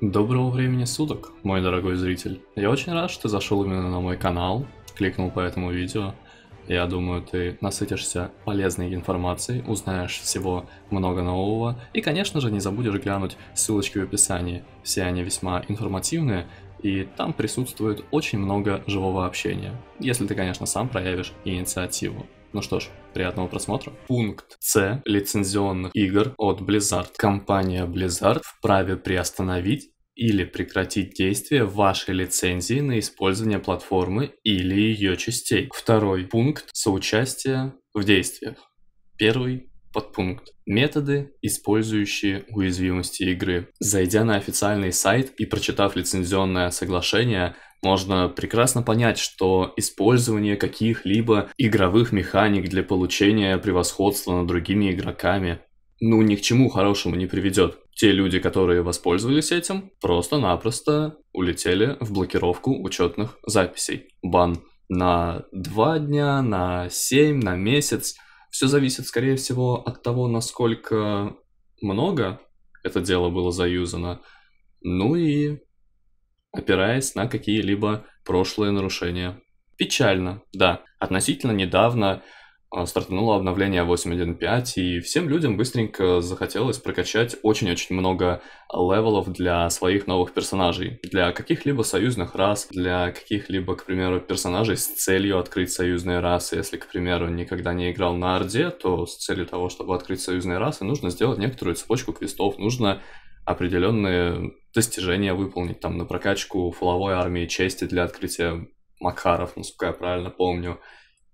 Доброго времени суток, мой дорогой зритель. Я очень рад, что ты зашел именно на мой канал, кликнул по этому видео. Я думаю, ты насытишься полезной информацией, узнаешь всего много нового. И, конечно же, не забудешь глянуть ссылочки в описании. Все они весьма информативные, и там присутствует очень много живого общения. Если ты, конечно, сам проявишь инициативу. Ну что ж, приятного просмотра. Пункт С лицензионных игр от Blizzard. Компания Blizzard вправе приостановить или прекратить действие вашей лицензии на использование платформы или ее частей. Второй пункт. Соучастие в действиях. Первый подпункт. Методы, использующие уязвимости игры. Зайдя на официальный сайт и прочитав лицензионное соглашение, можно прекрасно понять, что использование каких-либо игровых механик для получения превосходства над другими игроками, ну, ни к чему хорошему не приведет. Те люди, которые воспользовались этим, просто-напросто улетели в блокировку учетных записей. Бан на 2 дня, на 7, на месяц. Все зависит, скорее всего, от того, насколько много это дело было заюзано. Ну и опираясь на какие-либо прошлые нарушения. Печально, да. Относительно недавно стартануло обновление 8.1.5, и всем людям быстренько захотелось прокачать очень-очень много левелов для своих новых персонажей, для каких-либо союзных рас, для каких-либо, к примеру, персонажей с целью открыть союзные расы. Если, к примеру, никогда не играл на Орде, то с целью того, чтобы открыть союзные расы, нужно сделать некоторую цепочку квестов, нужно определенные достижения выполнить, там, на прокачку фуловой армии чести для открытия Макаров, насколько я правильно помню.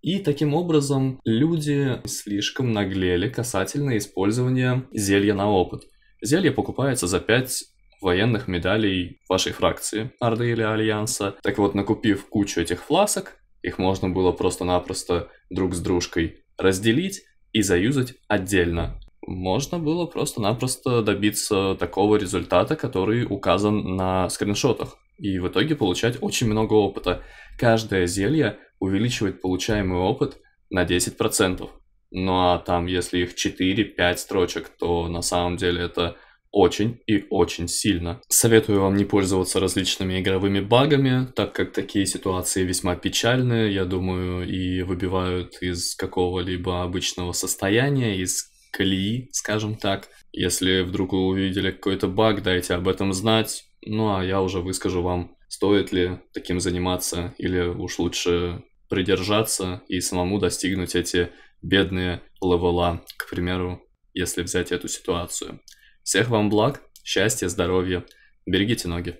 И таким образом люди слишком наглели касательно использования зелья на опыт. Зелье покупается за 5 военных медалей вашей фракции, Орды или Альянса. Так вот, накупив кучу этих фласок, их можно было просто-напросто друг с дружкой разделить и заюзать отдельно. Можно было просто-напросто добиться такого результата, который указан на скриншотах. И в итоге получать очень много опыта. Каждое зелье увеличивает получаемый опыт на 10%. Ну а там, если их 4-5 строчек, то на самом деле это очень и очень сильно. Советую вам не пользоваться различными игровыми багами, так как такие ситуации весьма печальные, я думаю, и выбивают из какого-либо обычного состояния, из колеи, скажем так. Если вдруг вы увидели какой-то баг, дайте об этом знать. Ну, а я уже выскажу вам, стоит ли таким заниматься, или уж лучше придержаться и самому достигнуть эти бедные левела, к примеру, если взять эту ситуацию. Всех вам благ, счастья, здоровья, берегите ноги.